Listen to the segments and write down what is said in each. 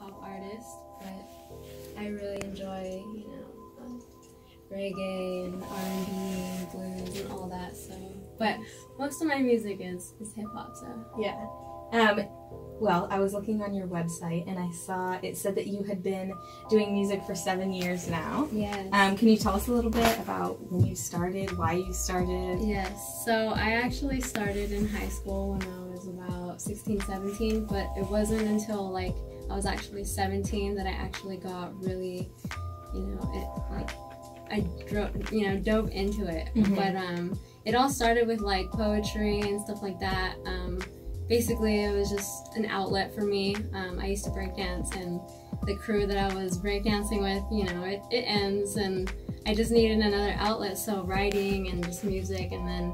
pop artist, but I really enjoy, you know, reggae and R&B and blues and all that. So, but most of my music is hip hop. So yeah. Well, I was looking on your website and I saw it said that you had been doing music for 7 years now. Yes. Can you tell us a little bit about when you started, why you started? Yes. So I actually started in high school when I was about 16, 17, but it wasn't until like I was actually 17 that I actually got really, you know, dove into it. Mm-hmm. But it all started with like poetry and stuff like that. Basically, it was just an outlet for me. I used to breakdance, and the crew that I was breakdancing with, you know, it ends, and I just needed another outlet, so writing and just music, and then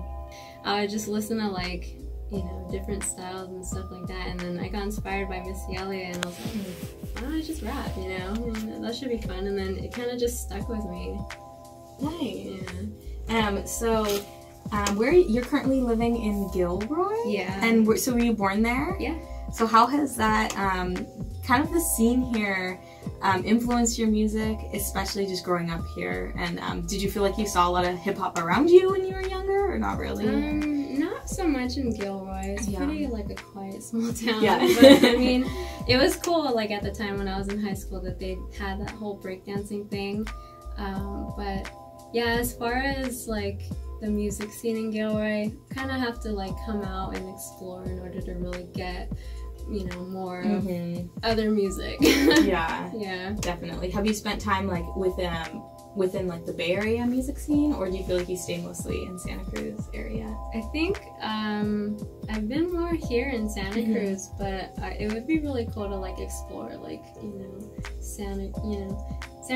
I would just listen to, like, you know, different styles and stuff like that, and then I got inspired by Missy Elliott, and I was like, why don't I just rap, you know? And that should be fun, and then it kind of just stuck with me. Nice. Yeah. You're currently living in Gilroy? Yeah. And so were you born there? Yeah. So how has that, kind of the scene here, influenced your music, especially just growing up here? And did you feel like you saw a lot of hip-hop around you when you were younger, or not really? Not so much in Gilroy. It's pretty, like, a quiet, small town. Yeah. But, I mean, it was cool, like, at the time when I was in high school that they had that whole breakdancing thing. But, yeah, as far as, like, the music scene in Gilroy, kind of have to like come out and explore in order to really get, you know, more of other music. Yeah, yeah, definitely. Have you spent time like within like the Bay Area music scene, or do you feel like you stay mostly in Santa Cruz area? I think I've been more here in Santa Cruz, but it would be really cool to like explore, like, you know, San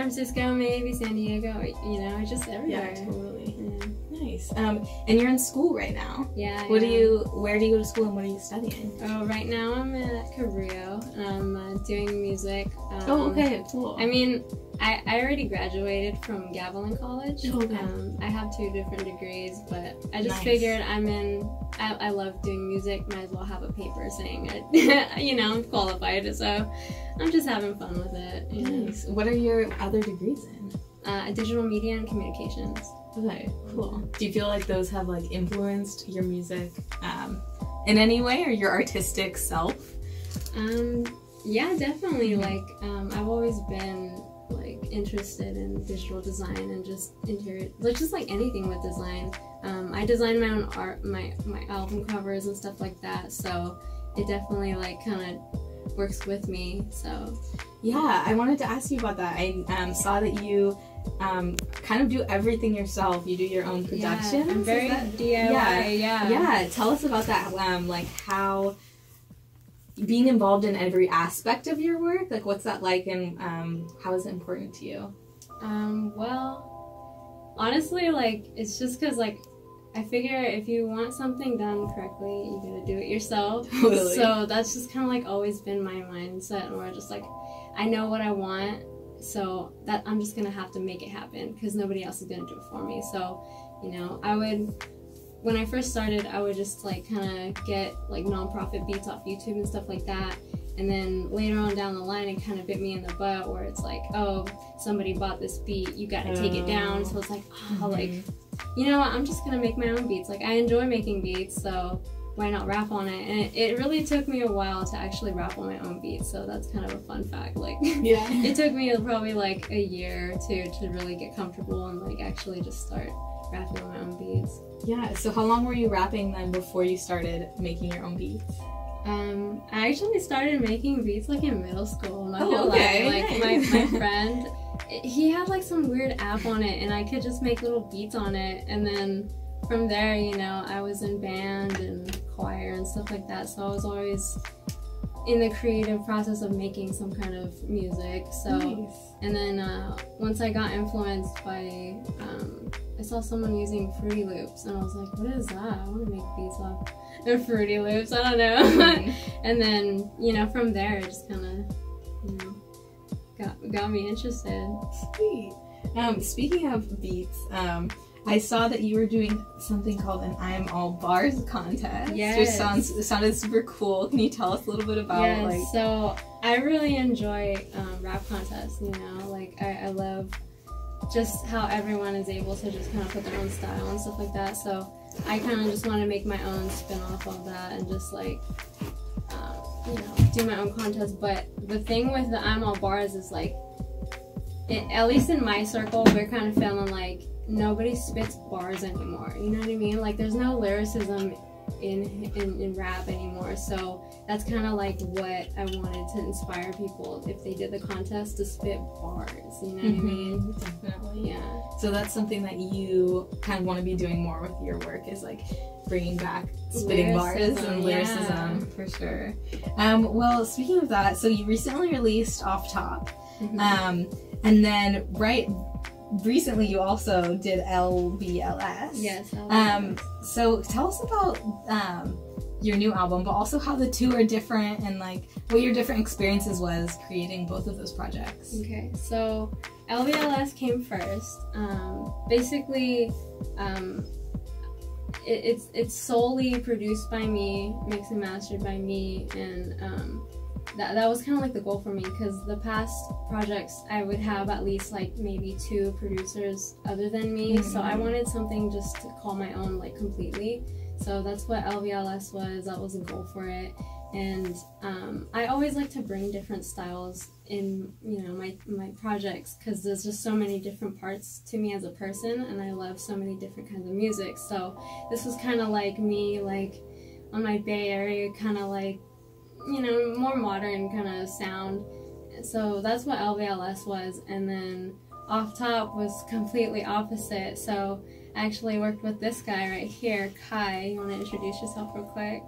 Francisco, maybe San Diego, you know, just everywhere. Yeah, totally. Yeah. Nice. And you're in school right now. Yeah. Where do you go to school and what are you studying? Oh, right now I'm at Cabrillo and I'm doing music. Oh, okay, cool. I mean, I already graduated from Gavilan College. Oh, okay. I have 2 different degrees, but I just figured I love doing music, might as well have a paper saying it. You know, I'm qualified, so I'm just having fun with it. Nice. What are your other degrees in? Digital media and communications. Okay, cool. Do you feel like those have like influenced your music in any way, or your artistic self? Yeah, definitely. Like I've always been like interested in digital design and just interior, just like anything with design. I designed my own art, my album covers and stuff like that. So it definitely like kind of works with me. So yeah, I wanted to ask you about that. I saw that you kind of do everything yourself. You do your own production. Yeah, I'm very DIY. Yeah. Yeah. Tell us about that. Like how being involved in every aspect of your work. Like what's that like, and how is it important to you? Well, honestly, like it's just because like I figure if you want something done correctly, you gotta do it yourself. Totally. So that's just kind of like always been my mindset, where just like I know what I want. So that I'm just gonna have to make it happen because nobody else is gonna do it for me. So, you know, when I first started, I would just like kind of get like nonprofit beats off YouTube and stuff like that. And then later on down the line, it kind of bit me in the butt where it's like, oh, somebody bought this beat, you gotta take it down. So it's like, oh, like, you know what? I'm just gonna make my own beats. Like I enjoy making beats, so why not rap on it? And it really took me a while to actually rap on my own beats, so that's kind of a fun fact. Like, yeah, it took me probably like a year or two to really get comfortable and like actually just start rapping on my own beats. Yeah, so how long were you rapping then before you started making your own beats? I actually started making beats like in middle school. I'm not gonna lie. Like my friend, he had like some weird app on it, and I could just make little beats on it, and then from there, you know, I was in band and choir and stuff like that, so I was always in the creative process of making some kind of music. So and then once I got influenced by I saw someone using Fruity Loops, and I was like, what is that? I want to make beats off of Fruity Loops, I don't know. And then, you know, from there it just kind of, you know, got me interested. Sweet. Speaking of beats, I saw that you were doing something called an I'm All Bars contest. Yes. Which sounded super cool. Can you tell us a little bit about it? Yes, so I really enjoy rap contests, you know, like I love just how everyone is able to just kind of put their own style and stuff like that. So I kind of just want to make my own spin off of that and just like, you know, do my own contest. But the thing with the I'm All Bars is like, at least in my circle, we're kind of feeling like nobody spits bars anymore. You know what I mean? Like there's no lyricism in rap anymore. So that's kind of like what I wanted to inspire people, if they did the contest, to spit bars. You know what I mean? Definitely. Yeah. So that's something that you kind of want to be doing more with your work, is like bringing back spitting lyricism, bars and lyricism, for sure. Well, speaking of that, so you recently released Off Top, and then recently you also did LVLS. Yes. So tell us about your new album, but also how the two are different and like what your different experiences was creating both of those projects. Okay, so LVLS came first. Basically, it's solely produced by me, mixed and mastered by me, and that was kind of like the goal for me, because the past projects I would have at least like maybe two producers other than me. So I wanted something just to call my own, like completely. So that's what LVLS was. That was the goal for it. And I always like to bring different styles in, you know, my projects, because there's just so many different parts to me as a person, and I love so many different kinds of music. So this was kind of like me, like on my Bay Area, kind of like, you know, more modern kind of sound. So that's what LVLS was. And then Off Top was completely opposite. So I actually worked with this guy right here, Kai. You want to introduce yourself real quick?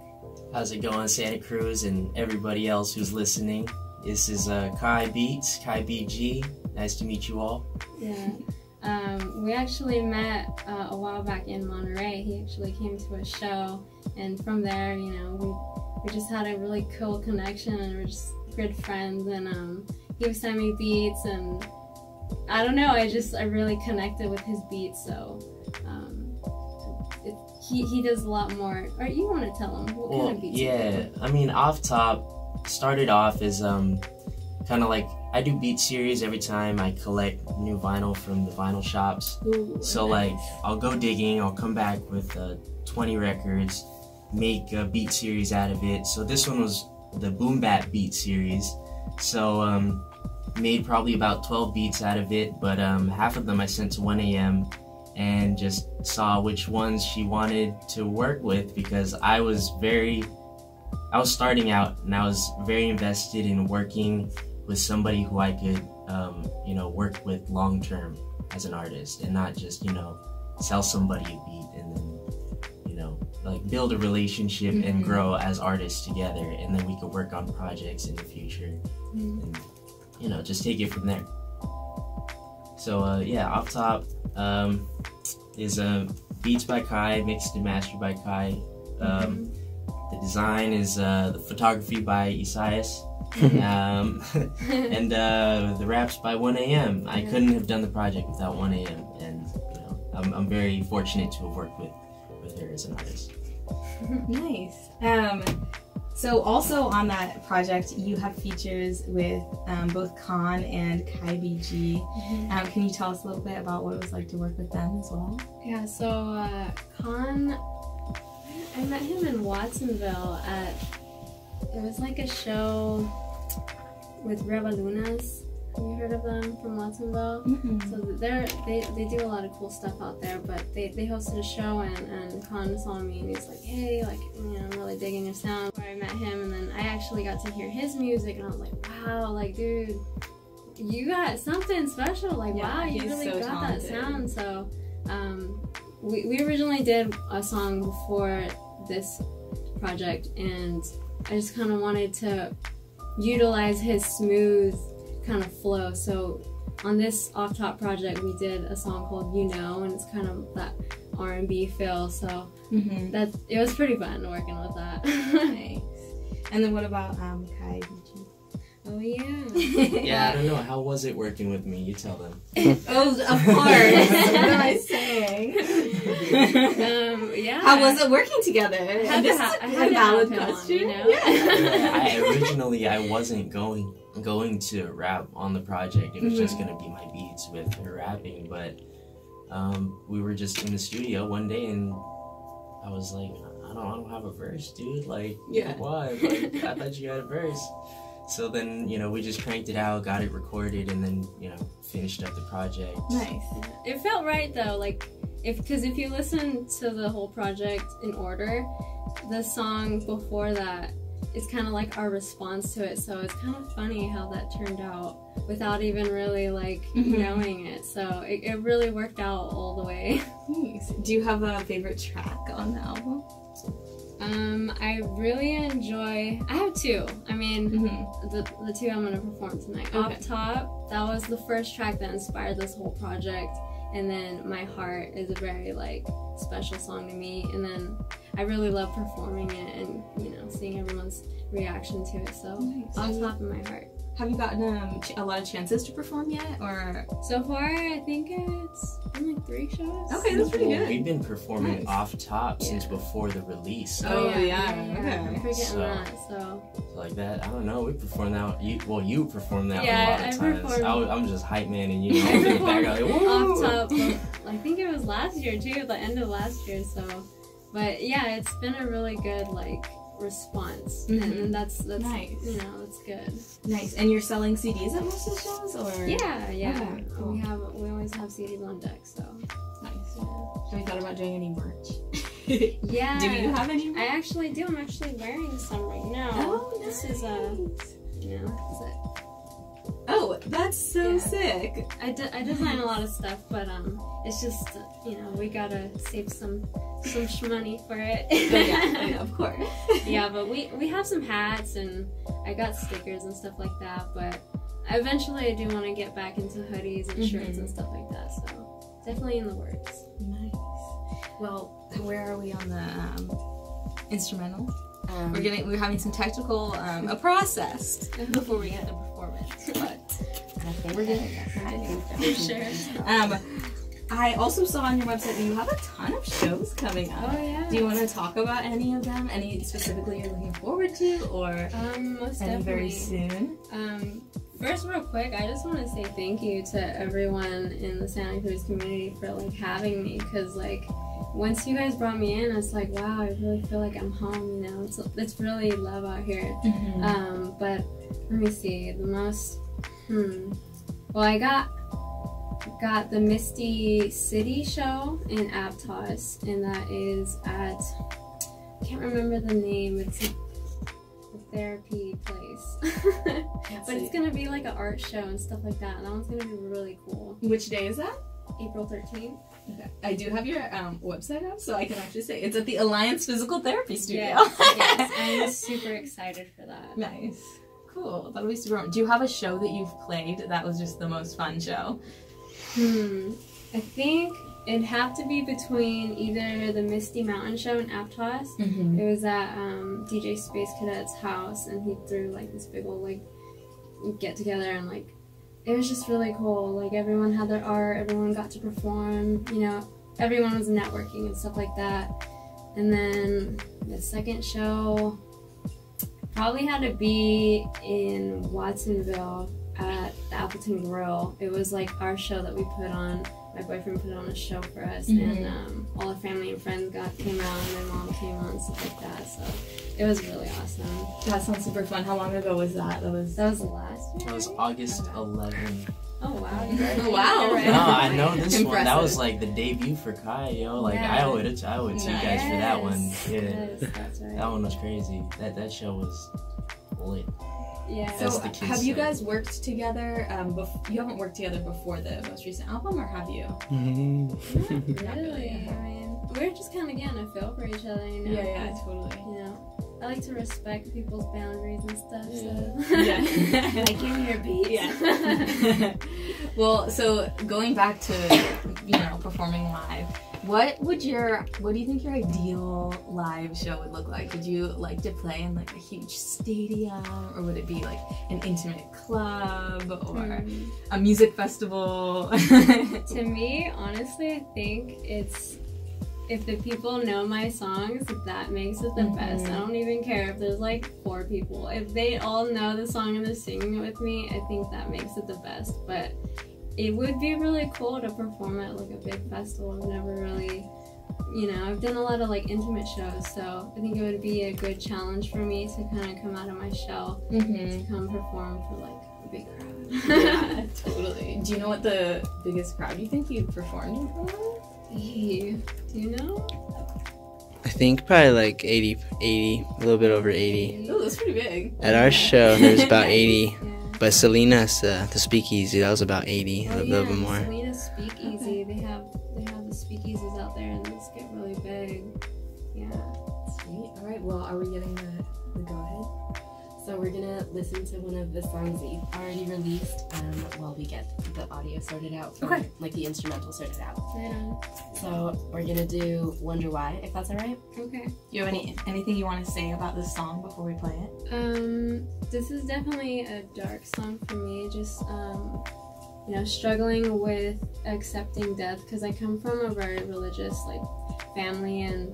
How's it going, Santa Cruz and everybody else who's listening? This is Kai Beats, Kai BG. Nice to meet you all. Yeah. We actually met a while back in Monterey. He actually came to a show, and from there, you know, we just had a really cool connection, and we're just good friends. And he was sending me beats, and I don't know, I really connected with his beats. So he does a lot more. Or you want to tell him what kind of beats? Yeah, I mean, Off Top started off as kind of like, I do beat series every time I collect new vinyl from the vinyl shops. Ooh, so nice. Like I'll go digging, I'll come back with 20 records, make a beat series out of it. So this one was the Boom Bap beat series. So made probably about 12 beats out of it, but half of them I sent to 1AM and just saw which ones she wanted to work with, because I was starting out and I was very invested in working with somebody who I could, you know, work with long term as an artist, and not just, you know, sell somebody a beat and then, you know, like build a relationship and grow as artists together, and then we could work on projects in the future and, you know, just take it from there. So yeah, Off Top is beats by Kai, mixed and mastered by Kai. The design is the photography by Isaias, and the raps by 1AM. I couldn't have done the project without 1AM, and you know, I'm very fortunate to have worked with her as an artist. Nice. So also on that project, you have features with both Khan and Kai BG. Can you tell us a little bit about what it was like to work with them as well? Yeah, so Khan, I met him in Watsonville at, it was like a show with Reva Lunas. Have you heard of them from Watsonville? So they do a lot of cool stuff out there, but they hosted a show, and Khan saw me and he's like, hey, like, you know, I'm really digging your sound. Where I met him, and then I actually got to hear his music, and I was like, wow, like, dude, you got something special. Like, wow, you really got talented. That sound. So we originally did a song before this project, and I just kind of wanted to utilize his smooth kind of flow. So on this Off Top project, we did a song called You Know, and it's kind of that R&B feel. So it was pretty fun working with that. Nice. And then what about Kai? Oh, yeah. Yeah, I don't know. How was it working with me? You tell them. Oh, of course. Yeah. How was it working together? This is a valid question. You know? Yeah. Originally, I wasn't going to rap on the project. It was just going to be my beats with her rapping, but we were just in the studio one day, and I was like, I don't have a verse, dude. Like, why? Like, I thought you had a verse. So then, you know, we just cranked it out, got it recorded, and then, you know, finished up the project. Nice. It felt right, though. Like, because if you listen to the whole project in order, the song before that is kind of like our response to it. So it's kind of funny how that turned out without even really, like, knowing it. So it really worked out all the way. Nice. Do you have a favorite track on the album? I really enjoy, I have two. I mean, the two I'm going to perform tonight. Okay. Off Top, that was the first track that inspired this whole project. And then My Heart is a very, like, special song to me. And then I really love performing it and, you know, seeing everyone's reaction to it. So, nice. Off Top and My Heart. Have you gotten a lot of chances to perform yet, or? So far, I think it's been like 3 shows. Okay, that's pretty good. We've been performing Off Top since before the release. Oh, yeah. Okay. So like that, I don't know, we performed that, you performed that a lot of times. I'm just hype man, and you know, get back out, like, Off Top, I think it was last year too, the end of last year, so. But yeah, it's been a really good, like, response, and that's nice. You know, that's good. Nice. And you're selling CDs at most of the shows, or? Yeah. Okay, cool. We always have CDs on deck, so. Nice. Yeah. Have you thought about doing any merch? Yeah. Do you have any merch? I actually do. I'm actually wearing some right now. Oh, nice. This is a. Oh, that's so sick. I design a lot of stuff, but it's just, you know, we gotta save some shmoney for it. Yeah, of course. Yeah, but we have some hats, and I got stickers and stuff like that, but eventually I do want to get back into hoodies and shirts and stuff like that, so definitely in the works. Nice. Well, where are we on the instrumental? We're having some technical process before we get the performance, but I think we're getting it. Sure. I also saw on your website that you have a ton of shows coming up. Oh yeah. Do you want to talk about any of them? Any specifically you're looking forward to, or most definitely very soon? First, real quick, I just want to say thank you to everyone in the Santa Cruz community for, like, having me, because, like, once you guys brought me in, I was like, wow, I really feel like I'm home, you know, it's really love out here. But let me see, the most, well, I got the Misty City show in Aptos, and that is at, I can't remember the name, it's a therapy place, but it's going to be like an art show and stuff like that, and that one's going to be really cool. Which day is that? April 13th. Okay. I do have your website up, so I can actually say it's at the Alliance Physical Therapy Studio. Yes, I'm super excited for that. Nice. Cool. That'll be super fun. Do you have a show that you've played that was just the most fun show? I think it'd have to be between either the Misty Mountain show in Aptos. It was at DJ Space Cadet's house, and he threw, like, this big old, like, get-together, and, like, it was just really cool. Like, everyone had their art, everyone got to perform, you know, everyone was networking and stuff like that. And then the second show probably had to be in Watsonville at the Appleton Grill. It was, like, our show that we put on. My boyfriend put on a show for us, and all our family and friends came out, and my mom came out and stuff like that, so it was really awesome. That sounds super fun. How long ago was that? That was last year? That was August 11th. Oh, wow. Wow. No, I know this impressive one. That was, like, the debut for Kai, yo. Like, I owe it to you guys for that one. Yeah. That's right. That one was crazy. That show was lit. Yeah. So have you guys worked together? You haven't worked together before the most recent album, or have you? Not really. I mean, we're just kind of getting a feel for each other, you know? Yeah, totally. You know, I like to respect people's boundaries and stuff, so... Yeah. Like, give me your beats. Yeah. Well, so going back to, you know, performing live, What do you think your ideal live show would look like? Would you like to play in like a huge stadium, or would it be like an intimate club or a music festival? To me, honestly, I think it's if the people know my songs, that makes it the best. I don't even care if there's like 4 people. If they all know the song and they're singing it with me, I think that makes it the best. But it would be really cool to perform at like a big festival. I've never really, you know, I've done a lot of like intimate shows, so I think it would be a good challenge for me to kind of come out of my shell to come perform for like a big crowd. Yeah, totally. Do you know what the biggest crowd you think you've performed in front of? Do you know? I think probably like 80, a little bit over 80. Oh, that's pretty big. At our show, there's about 80. Yeah. But Selena's, the Speakeasy, that was about 80, a little bit more. Selena's Speakeasy, they have the speakeasies out there, and those get really big. Yeah. Sweet. All right, well, are we getting the go-ahead? So we're gonna listen to one of the songs that you've already released while we get the audio sorted out. Okay. Like the instrumental sorted out. Yeah. So we're gonna do Wonder Why, if that's all right. Okay. Do you have anything you want to say about this song before we play it? This is definitely a dark song for me. Just you know, struggling with accepting death, because I come from a very religious like family, and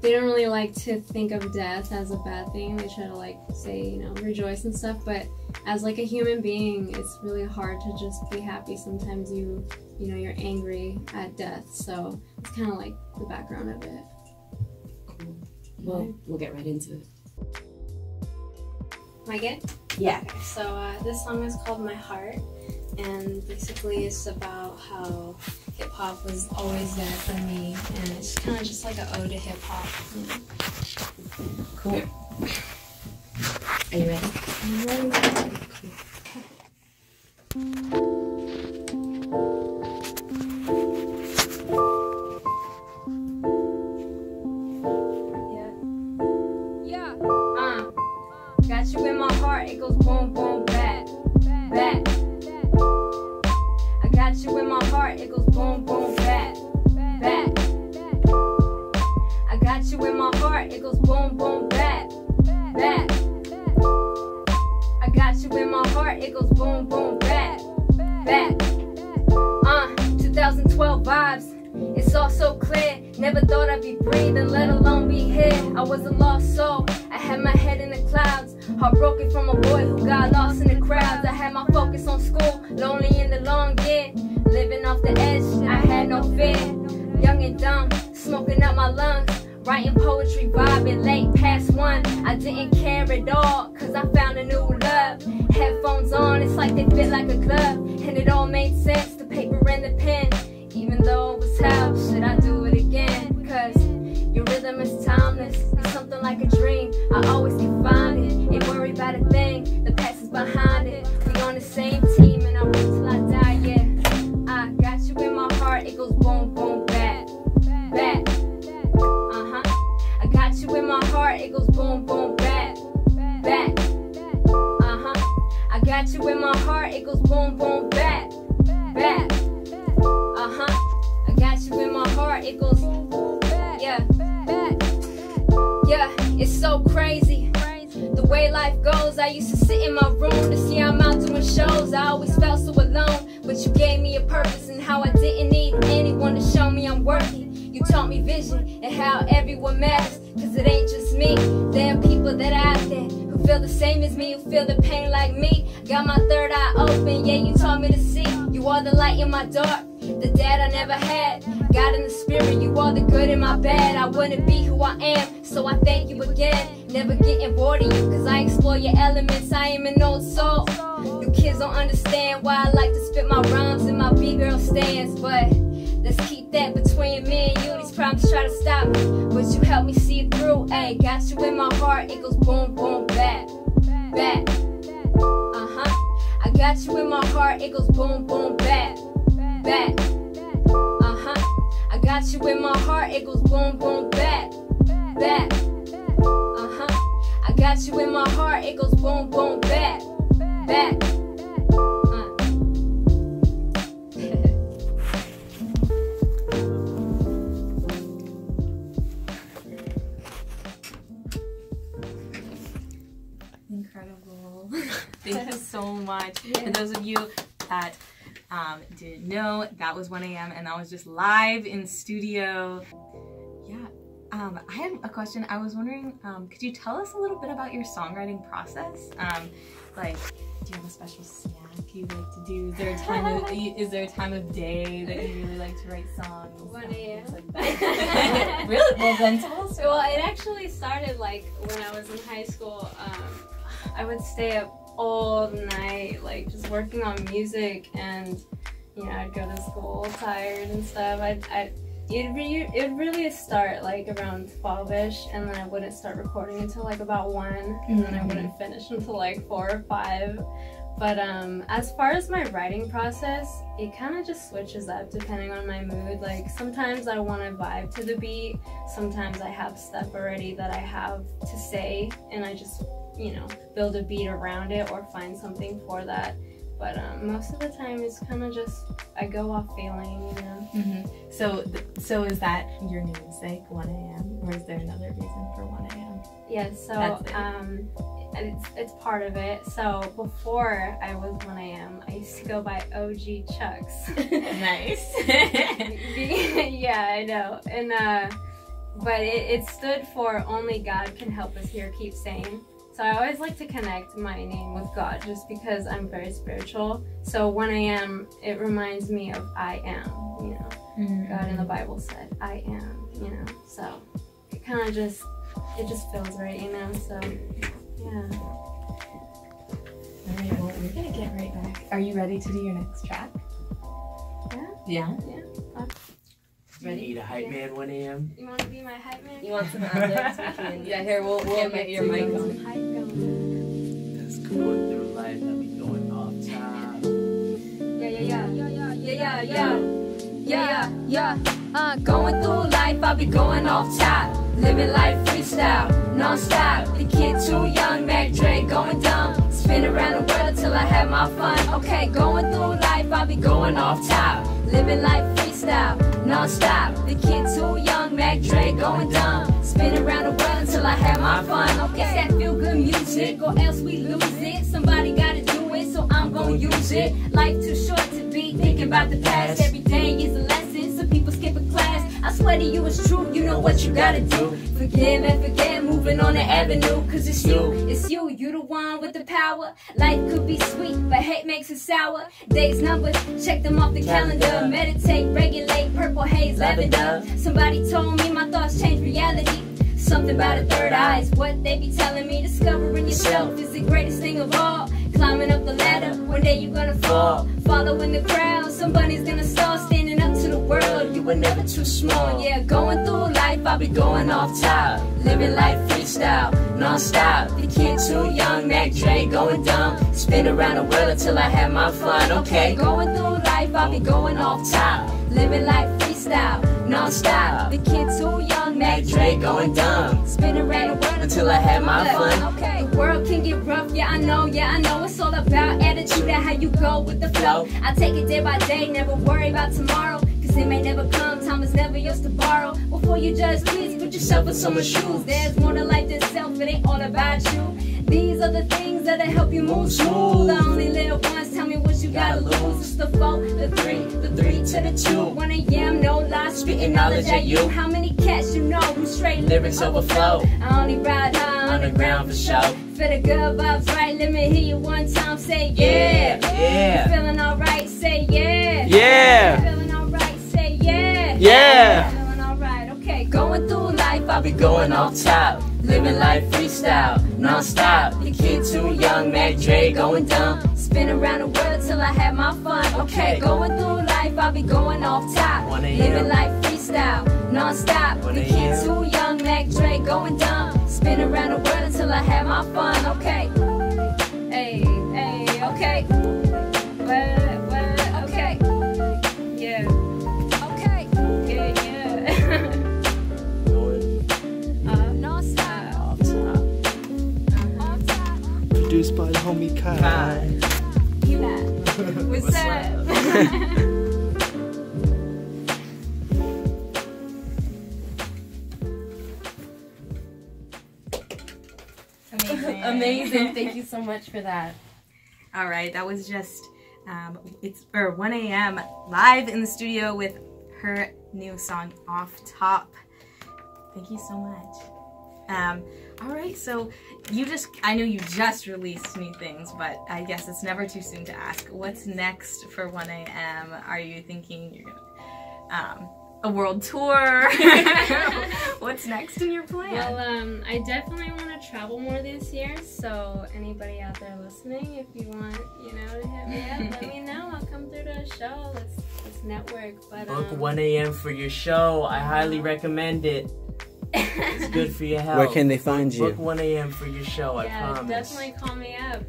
they don't really like to think of death as a bad thing. They try to like say, you know, rejoice and stuff, but as like a human being, it's really hard to just be happy. Sometimes you know, you're angry at death, so it's kind of like the background of it. Cool. Well, we'll get right into it. Like it? Yeah. Okay, so this song is called My Heart, and basically it's about how hip-hop was always there for me, and it's kind of just like an ode to hip-hop. Cool. Are you ready? I'm ready. Cool. Yeah. Got you in my heart, it goes boom, boom, back, back. Got you in my heart, it goes boom, boom, back, back. I got you in my heart, it goes boom, boom, back, back. I got you in my heart, it goes boom, boom, back, back. 2012 vibes, it's all so clear. Never thought I'd be breathing, let alone be here. I was a lost soul, I had my head in the clouds. Heartbroken from a boy who got lost in the crowds. I had my focus on school, lonely in the long year. Living off the edge, I had no fear. Young and dumb, smoking out my lungs. Writing poetry, vibing late past 1. I didn't care at all, cause I found a new love. Headphones on, it's like they fit like a glove. And it all made sense, the paper and the pen. Even though it was hell, should I do it again? Cause your rhythm is timeless, it's something like a dream. I always can find it, ain't worried about a thing. The past is behind it, we on the same team. And I wait till I die, yeah. I got you in my heart, it goes boom, boom, back, back. Uh-huh. I got you in my heart, it goes boom, boom, back, back. Uh-huh. I got you in my heart, it goes boom, boom, back, back. Uh-huh. I got you in my heart, it goes boom, boom, back. Yeah, back. Yeah, it's so crazy the way life goes. I used to sit in my room to see I'm out doing shows. I always felt so alone, but you gave me a purpose and how I didn't need anyone to show me I'm worthy. You taught me vision and how everyone matters, cause it ain't just me. There are people that are out there who feel the same as me, who feel the pain like me. Got my third eye open, yeah, you taught me to see. You are the light in my dark, the dad I never had. God in the spirit, you are the good in my bad. I wouldn't be who I am, so I thank you again. Never getting bored of you, cause I explore your elements. I am an old soul. You kids don't understand why I like to spit my rhymes in my B-girl stands. But let's keep that between me and you. These problems try to stop me, but you help me see it through. Ayy, got you in my heart, it goes boom, boom, back, back. Uh-huh. I got you in my heart, it goes boom, boom, back, back. Uh-huh. I got you in my heart, it goes boom, boom, back, back. Uh-huh. I got you in my heart, it goes boom, boom, back, back. incredible. Thank you so much. Yeah. And those of you that didn't know, that was 1 a.m. and that was just live in studio. Yeah. I had a question. I was wondering, could you tell us a little bit about your songwriting process? Like, do you have a special snack you like to do? Is there a time of, is there a time of day that you really like to write songs? 1 a.m. Like really? Well, then tell us. Well, it actually started like when I was in high school. I would stay up all night, like just working on music, and you know, I'd go to school tired and stuff. It'd really start like around 12-ish, and then I wouldn't start recording until like about 1, and then I wouldn't finish until like 4 or 5. But as far as my writing process, it kind of just switches up depending on my mood. Like sometimes I want to vibe to the beat, sometimes I have stuff already that I have to say, and I just, you know, build a beat around it or find something for that. But most of the time, it's kind of just, I go off feeling, you know. Mm-hmm. So is that your namesake, 1 a.m., or is there another reason for 1 a.m.? Yeah, so it's part of it. So before I was 1 a.m., I used to go by og Chucks. Nice. Yeah, I know. And but it stood for Only God Can Help Us Here Keep Sane. So I always like to connect my name with God just because I'm very spiritual. So 1 a.m., it reminds me of I am, you know. Mm-hmm. God in the Bible said, I am, you know. So it kind of just, it just feels right, you know. So, yeah. All right, well, we're going to get right back. Are you ready to do your next track? Yeah. Yeah? Yeah. You need a hype man, 1 a.m. You want to be my hype man? You want some outlets? Yeah, here, we'll get your mic on. Hype going. That's going through life, that be going off top. Yeah, yeah, yeah. Yeah, yeah, yeah. Yeah, yeah, yeah. Going through life, I'll be going off top. Living life freestyle, non-stop. The kid too young, Mac Dre going dumb. Spin around the world till I have my fun. Okay, going through life, I'll be going off top. Living life freestyle. Non-stop, the kid too young, Mac Dre going dumb. Spin around the world until I have my fun. Okay, it's that feel good music, or else we lose it. Somebody gotta do it, so I'm gonna use it. Life too short to be thinking about the past. Every day is a lesson, some people skip a class. I swear to you it's true, you know what you gotta do. Forgive and forget, moving on the avenue. Cause it's you, you the one with the power. Life could be sweet, but hate makes it sour. Days numbered, check them off the calendar. Meditate, regulate, purple haze, lavender. Somebody told me my thoughts change reality. Something about a third eye is what they be telling me. Discovering yourself is the greatest thing of all. Climbing up the ladder, one day you're gonna fall. Following the crowd, somebody's gonna start standing to the world, you were never too small. Yeah, going through life, I'll be going off top. Living life freestyle, non-stop. The kid too young, Mac Dre going dumb. Spin around the world until I have my fun. Okay, going through life, I'll be going off top. Living life freestyle, non-stop. The kid too young, Mac Dre going dumb. Spin around the world until I have my fun. Okay, the world can get rough, yeah, I know. It's all about attitude and how you go with the flow. I take it day by day, never worry about tomorrow. It may never come, time is never yours to borrow. Before you judge, please put yourself in someone's shoes. There's more to life than self, it ain't all about you. These are the things that'll help you move smooth. I only live once, tell me what you gotta lose. It's the 4, the 3 to the 2. 1 a.m., no lies, spitting knowledge at you. How many cats you know who straight lyrics overflow? I only ride high on the ground for show. For the good vibes, right? Let me hear you one time, say yeah. Yeah. You feeling alright, say yeah. Yeah. Yeah. Feeling alright, okay. Going through life, I'll be going off top. Living life freestyle, non-stop. The kid too young, Mac Dre going dumb. Spin around the world till I have my fun. Okay, going through life, I'll be going off top. Living life freestyle, non-stop. The kid too young, Mac Dre going dumb. Spin around the world until I have my fun. Okay, hey, hey, okay. By homie Kai. What's up? Amazing. amazing. Thank you so much for that. All right, that was just it's 1 a.m. live in the studio with her new song Off Top. Thank you so much. All right, so you just—I know you just released new things, but I guess it's never too soon to ask. What's next for 1 a.m.? Are you thinking you're gonna a world tour? What's next in your plan? Well, I definitely want to travel more this year, so anybody out there listening, if you want, you know, to hit me up, let me know. I'll come through to a show. Let's network. But, book 1 a.m. for your show. I highly recommend it. It's good for your health. Where can they find you? Book 1 a.m. for your show, I promise. Yeah, definitely call me up.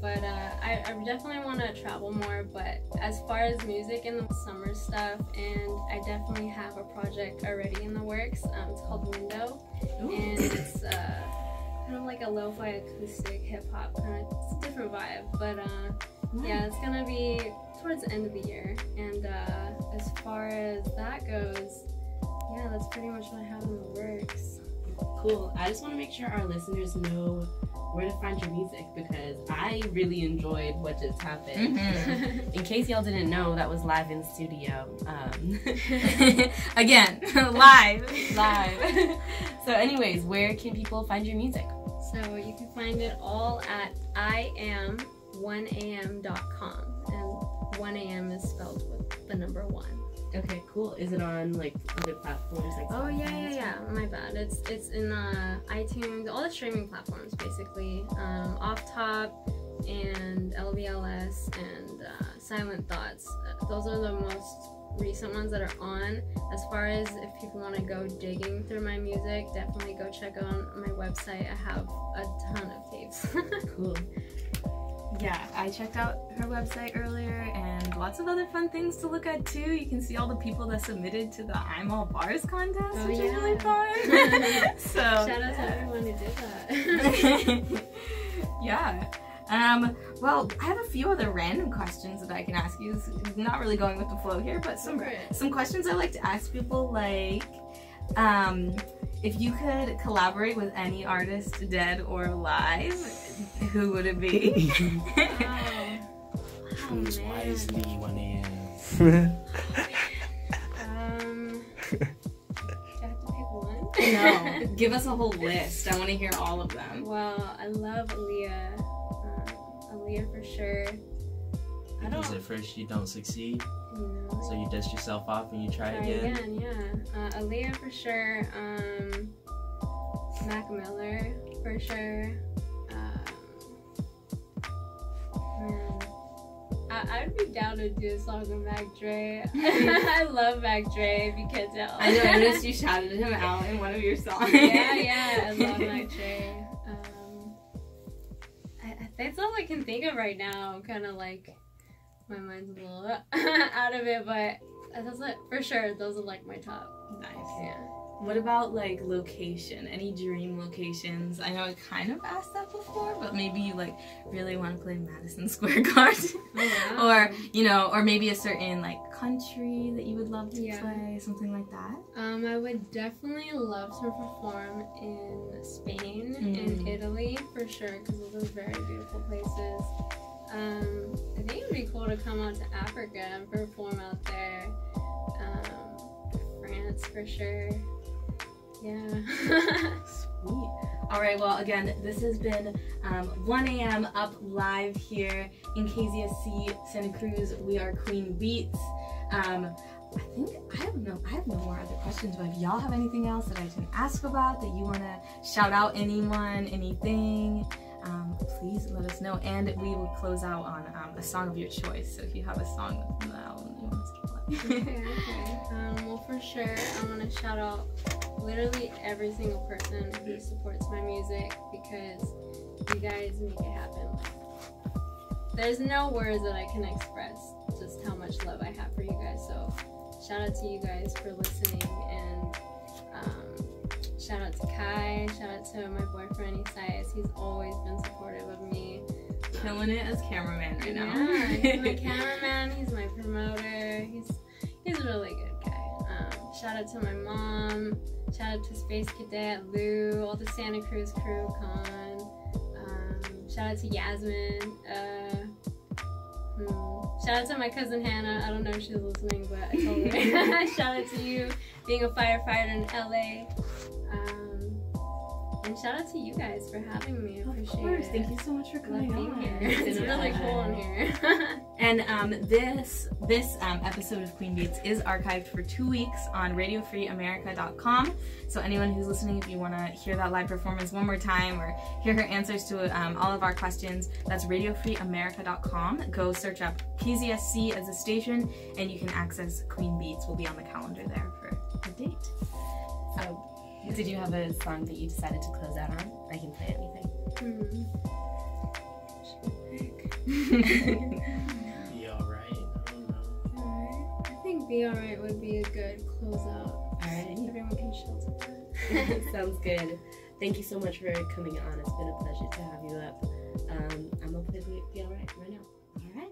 But I definitely want to travel more, but as far as music and the summer stuff, and I definitely have a project already in the works. It's called Window. Ooh. And it's kind of like a lo-fi acoustic hip-hop kind of, it's a different vibe, but yeah, it's gonna be towards the end of the year. And as far as that goes, yeah, that's pretty much what I have in the works. Cool. I just want to make sure our listeners know where to find your music, because I really enjoyed what just happened. Mm-hmm. In case y'all didn't know, that was live in studio. Again, live. So anyways, where can people find your music? So you can find it all at iam1am.com, and 1 a.m. is spelled with the number 1. Okay, cool. Is it on like other platforms? Like yeah. My bad. It's in iTunes, all the streaming platforms basically. Off Top and LVLS and Silent Thoughts. Those are the most recent ones that are on. As far as if people want to go digging through my music, definitely go check out my website. I have a ton of tapes. Cool. Yeah, I checked out her website earlier, and lots of other fun things to look at too. You can see all the people that submitted to the I'm All Bars contest, which is really fun. So shout out to everyone who did that. Yeah. Well, I have a few other random questions that I can ask you. It's not really going with the flow here, but some questions I like to ask people, like if you could collaborate with any artist, dead or alive, who would it be? Choose wisely, 1 a.m. Do I have to pick one? No. Give us a whole list. I want to hear all of them. Well, I love Aaliyah. Aaliyah for sure. Because at first you don't succeed. No. So you dust yourself off and you try again. Yeah. Aaliyah for sure. Mac Miller for sure. I'd be down to do a song with Mac Dre. I love Mac Dre because I noticed you shouted him out in one of your songs. Yeah, I love Mac Dre. That's all I can think of right now. Kind of like my mind's a little out of it, but that's it for sure. Those are like my top. Nice. Yeah. What about like location? Any dream locations? I know I kind of asked that before, but maybe you like really want to play Madison Square Garden, or you know, or maybe a certain like country that you would love to play, something like that. I would definitely love to perform in Spain and Italy for sure, because those are very beautiful places. I think it'd be cool to come out to Africa and perform out there. France for sure. Yeah. Sweet. All right, well, again, this has been 1 a.m. up live here in KZSC Santa Cruz. We are Queen Beats. I think I have no more other questions, but if y'all have anything else that I didn't ask about, that you want to shout out anyone, anything, please let us know. And we will close out on a song of your choice. So if you have a song from the album you want to play. Okay. Well, for sure, I want to shout out literally every single person who supports my music, because you guys make it happen. Like, there's no words that I can express just how much love I have for you guys. So shout out to you guys for listening, and shout out to Kai, shout out to my boyfriend Isaias. He's always been supportive of me. Killing it as cameraman right now. Yeah, he's my cameraman, he's my promoter, he's a really good guy. Shout out to my mom, shout out to Space Cadet, Lou, all the Santa Cruz crew, Khan, Shout out to Yasmin. Shout out to my cousin Hannah. I don't know if she's listening, but I told her. Shout out to you being a firefighter in LA. And shout out to you guys for having me. I appreciate it. Thank you so much for coming on. It's really cool in here. And this episode of Queen Beats is archived for 2 weeks on RadioFreeAmerica.com. So anyone who's listening, if you want to hear that live performance one more time or hear her answers to all of our questions, that's RadioFreeAmerica.com. Go search up KZSC as a station, and you can access Queen Beats. We'll be on the calendar there for the date. So. Did you have a song that you decided to close out on? I can play anything. Be Alright. I don't know. Alright. I think Be Alright would be a good closeout. Alright. So everyone can shelter that. Sounds good. Thank you so much for coming on. It's been a pleasure to have you up. I'm going to play Be Alright right now. Alright.